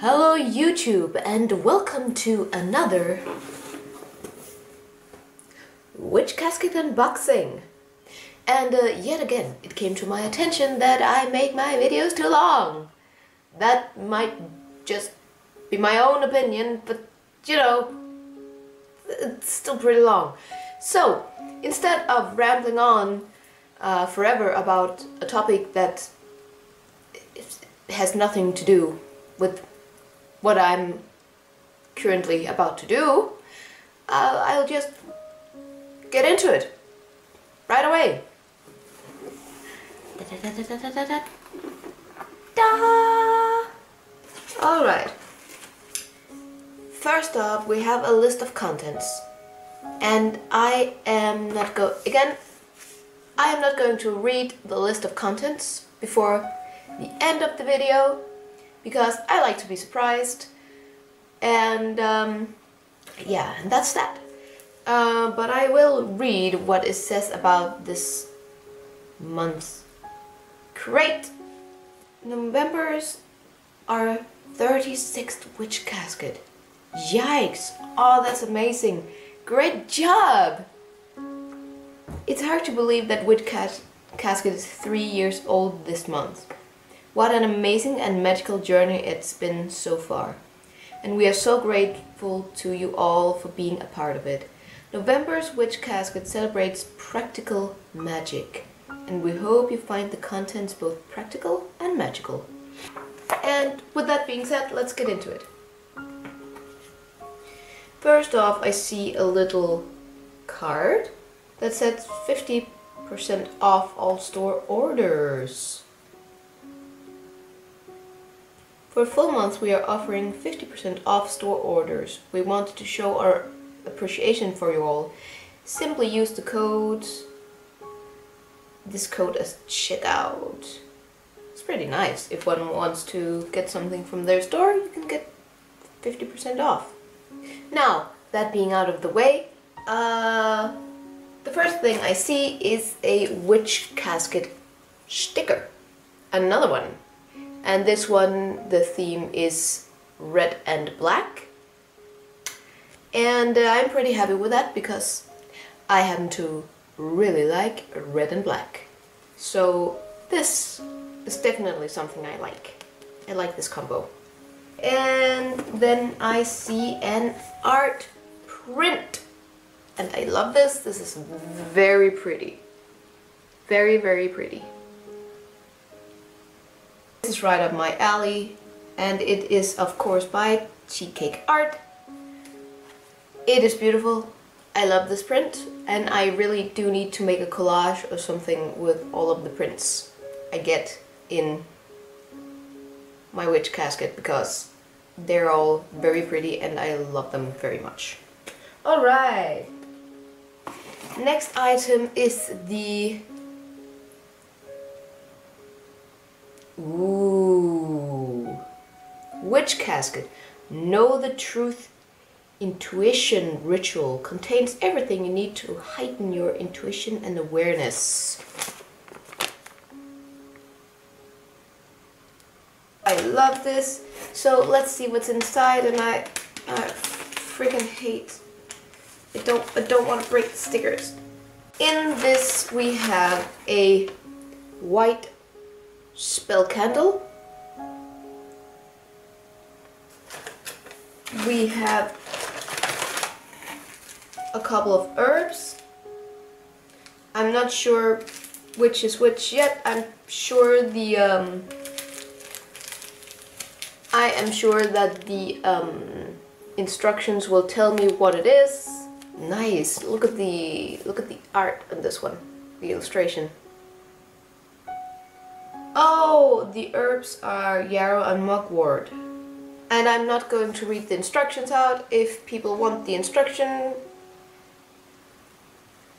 Hello YouTube and welcome to another Witch Casket unboxing. And yet again it came to my attention that I make my videos too long. That might just be my own opinion, but you know, it's still pretty long. So instead of rambling on forever about a topic that has nothing to do with what I'm currently about to do, I'll just get into it right away. Alright, first up we have a list of contents, and I am not going to read the list of contents before the end of the video, because I like to be surprised, and yeah, and that's that. But I will read what it says about this month's crate. November's our 36th Witch Casket. Yikes! Oh, that's amazing! Great job! It's hard to believe that Witch Casket is 3 years old this month. What an amazing and magical journey it's been so far, and we are so grateful to you all for being a part of it. November's Witch Casket celebrates practical magic, and we hope you find the contents both practical and magical. And with that being said, let's get into it. First off, I see a little card that says 50% off all store orders. For a full month, we are offering 50% off store orders. We wanted to show our appreciation for you all. Simply use the code, this code as checkout. It's pretty nice. If one wants to get something from their store, you can get 50% off. Now, that being out of the way, the first thing I see is a Witch Casket sticker. Another one. And this one, the theme is red and black, and I'm pretty happy with that because I happen to really like red and black. So this is definitely something I like. I like this combo. And then I see an art print, and I love this. This is very pretty. Very, very pretty. This is right up my alley, and it is of course by Cheekcake Art. It is beautiful. I love this print, and I really do need to make a collage or something with all of the prints I get in my Witch Casket, because they're all very pretty and I love them very much. Alright! Next item is the... Ooh, Witch Casket. Know the Truth Intuition Ritual contains everything you need to heighten your intuition and awareness. I love this. So let's see what's inside, and I freaking hate. I don't want to break the stickers. In this we have a white spell candle. We have a couple of herbs. I'm not sure which is which yet. I'm sure the instructions will tell me what it is. Nice. Look at the art on this one. The illustration. Oh, the herbs are yarrow and mugwort. And I'm not going to read the instructions out. If people want the instruction,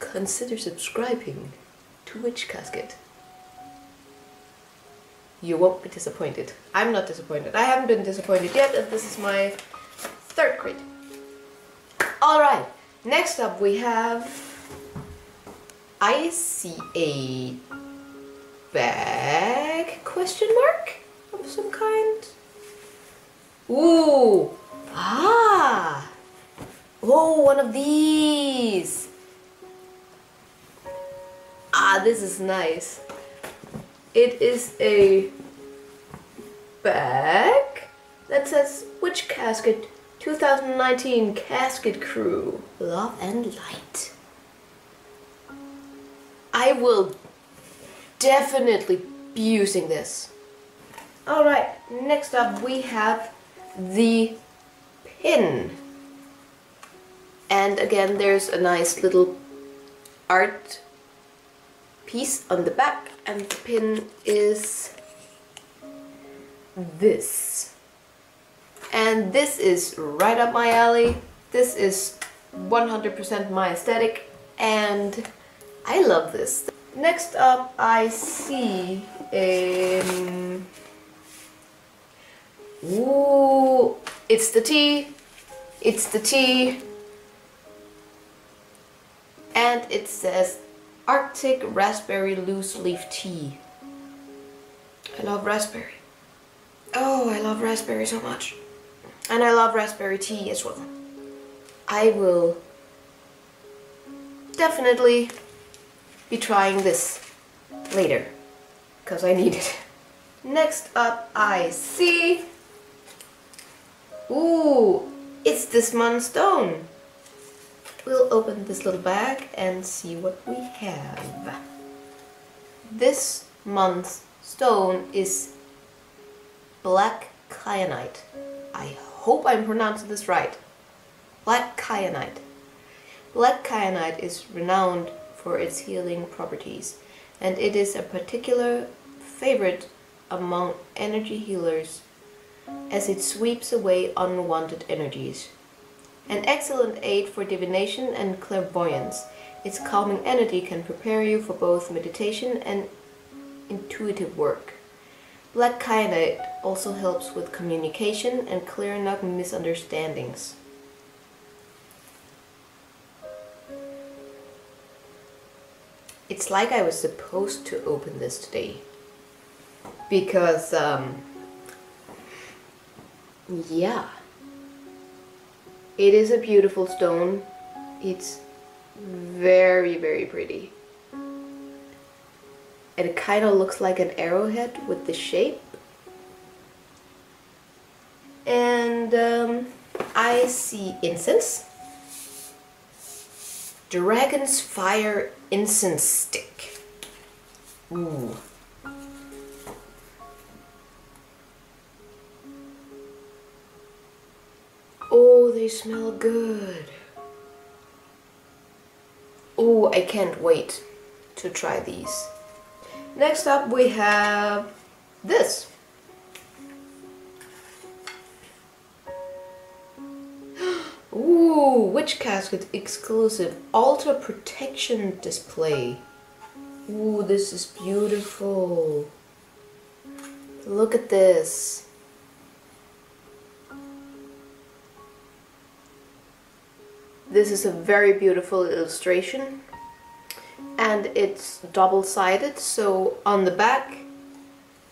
consider subscribing to Witch Casket. You won't be disappointed. I'm not disappointed. I haven't been disappointed yet, and this is my third crate. Alright, next up we have... I see a... bag? Question mark of some kind. Ooh, ah, oh, one of these. Ah, this is nice. It is a bag that says Witch Casket 2019 Casket Crew. Love and Light. I will definitely be using this. Alright, next up we have the pin. And again, there's a nice little art piece on the back, and the pin is this. And this is right up my alley. This is 100% my aesthetic, and I love this. Next up, I see a... Ooh, it's the tea. It's the tea. And it says Arctic Raspberry Loose Leaf Tea. I love raspberry. Oh, I love raspberry so much. And I love raspberry tea as well. I will definitely be trying this later, because I need it. Next up I see... Ooh, it's this month's stone. We'll open this little bag and see what we have. This month's stone is black kyanite. I hope I'm pronouncing this right. Black kyanite. Black kyanite is renowned for its healing properties, and it is a particular favorite among energy healers as it sweeps away unwanted energies. An excellent aid for divination and clairvoyance, its calming energy can prepare you for both meditation and intuitive work. Black kyanite also helps with communication and clearing up misunderstandings. It's like I was supposed to open this today, because, yeah, it is a beautiful stone. It's very, very pretty. And it kind of looks like an arrowhead with the shape. And I see incense. Dragon's Fire incense stick. Ooh. Oh, they smell good. Oh, I can't wait to try these. Next up we have this. Ooh, Witch Casket exclusive altar protection display. Ooh, this is beautiful. Look at this. This is a very beautiful illustration, and it's double-sided, so on the back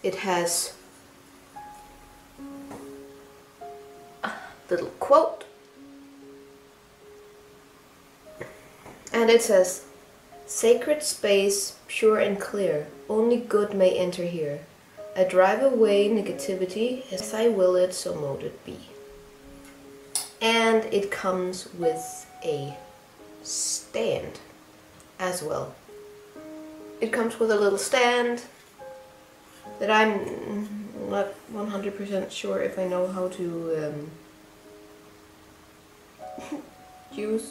it has a little quote. And it says, "Sacred space, pure and clear, only good may enter here. I drive away negativity, as I will it, so mote it be." And it comes with a stand as well. It comes with a little stand that I'm not 100% sure if I know how to use.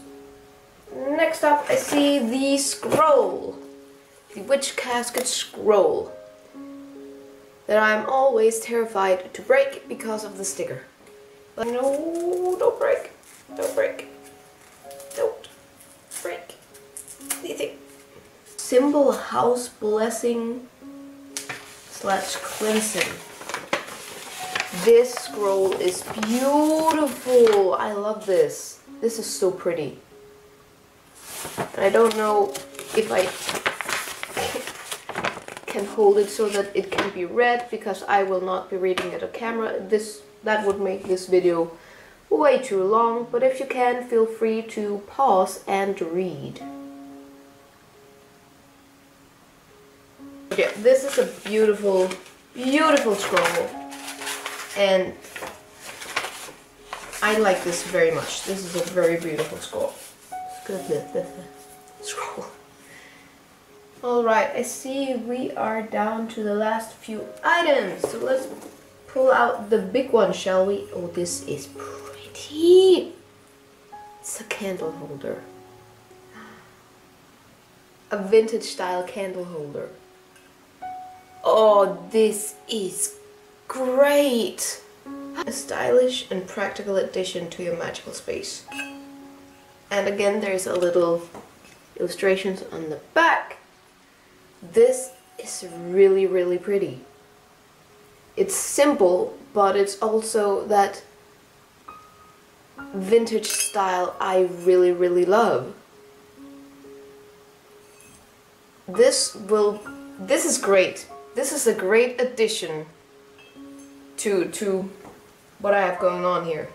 Next up, I see the scroll, the Witch Casket scroll, that I'm always terrified to break because of the sticker. But no, don't break, don't break, don't break anything. Symbol house blessing / cleansing. This scroll is beautiful. I love this. This is so pretty. I don't know if I can hold it so that it can be read, because I will not be reading at a camera. This that would make this video way too long, but if you can, feel free to pause and read. Okay, this is a beautiful, beautiful scroll, and I like this very much. This is a very beautiful scroll. Alright, I see we are down to the last few items, so let's pull out the big one, shall we? Oh, this is pretty! It's a candle holder. A vintage style candle holder. Oh, this is great! A stylish and practical addition to your magical space. And again, there's a little illustrations on the back. This is really, really pretty. It's simple, but it's also that vintage style I really, really love. This is great. This is a great addition to what I have going on here.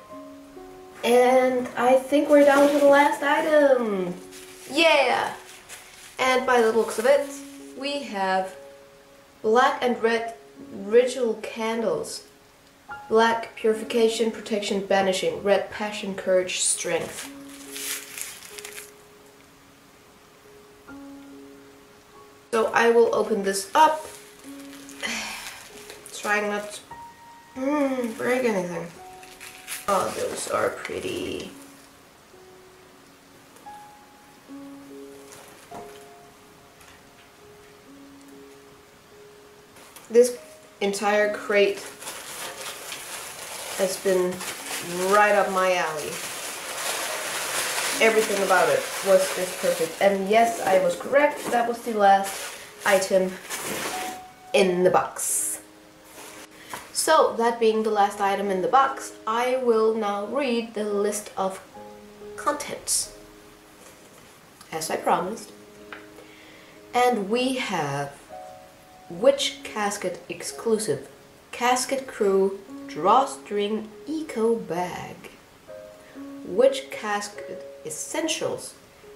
And I think we're down to the last item. Yeah! And by the looks of it, we have black and red ritual candles. Black, purification, protection, banishing. Red, passion, courage, strength. So I will open this up. Trying not to break anything. Oh, those are pretty. This entire crate has been right up my alley. Everything about it was just perfect. And yes, I was correct. That was the last item in the box. So, that being the last item in the box, I will now read the list of contents, as I promised. And we have Witch Casket exclusive Casket Crew Drawstring Eco Bag, Witch Casket Essentials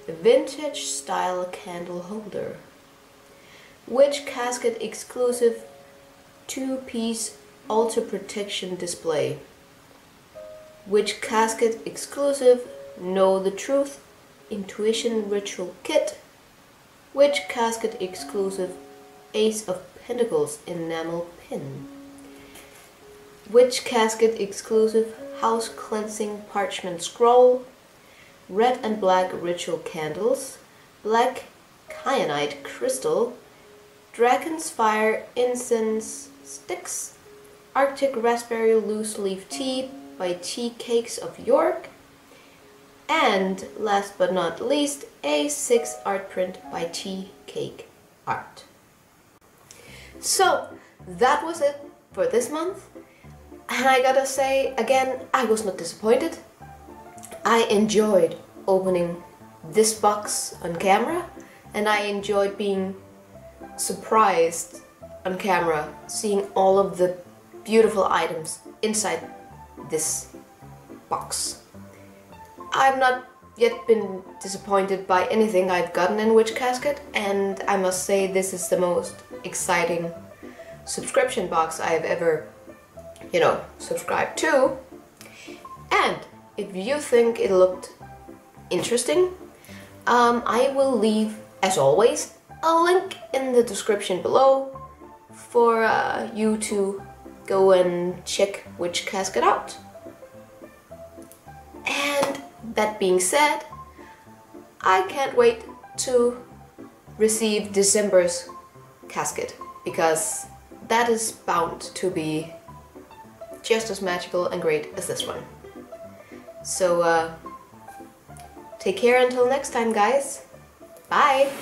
Vintage Style Candle Holder, Witch Casket exclusive two-piece altar protection display, Witch Casket exclusive Know the Truth Intuition Ritual Kit, Witch Casket exclusive Ace of Pentacles enamel pin, Witch Casket exclusive house cleansing parchment scroll, red and black ritual candles, black kyanite crystal, Dragon's Fire incense sticks, Arctic Raspberry loose leaf tea by Tea Cakes of York, and last but not least, a 6 art print by Tea Cake Art. So, that was it for this month, and I gotta say again, I was not disappointed. I enjoyed opening this box on camera, and I enjoyed being surprised on camera, seeing all of the beautiful items inside this box. I've not yet been disappointed by anything I've gotten in Witch Casket, and I must say this is the most exciting subscription box I've ever, subscribed to. And if you think it looked interesting, I will leave, as always, a link in the description below for you to go and check Witch Casket out. And that being said, I can't wait to receive December's casket, because that is bound to be just as magical and great as this one. So take care until next time, guys. Bye!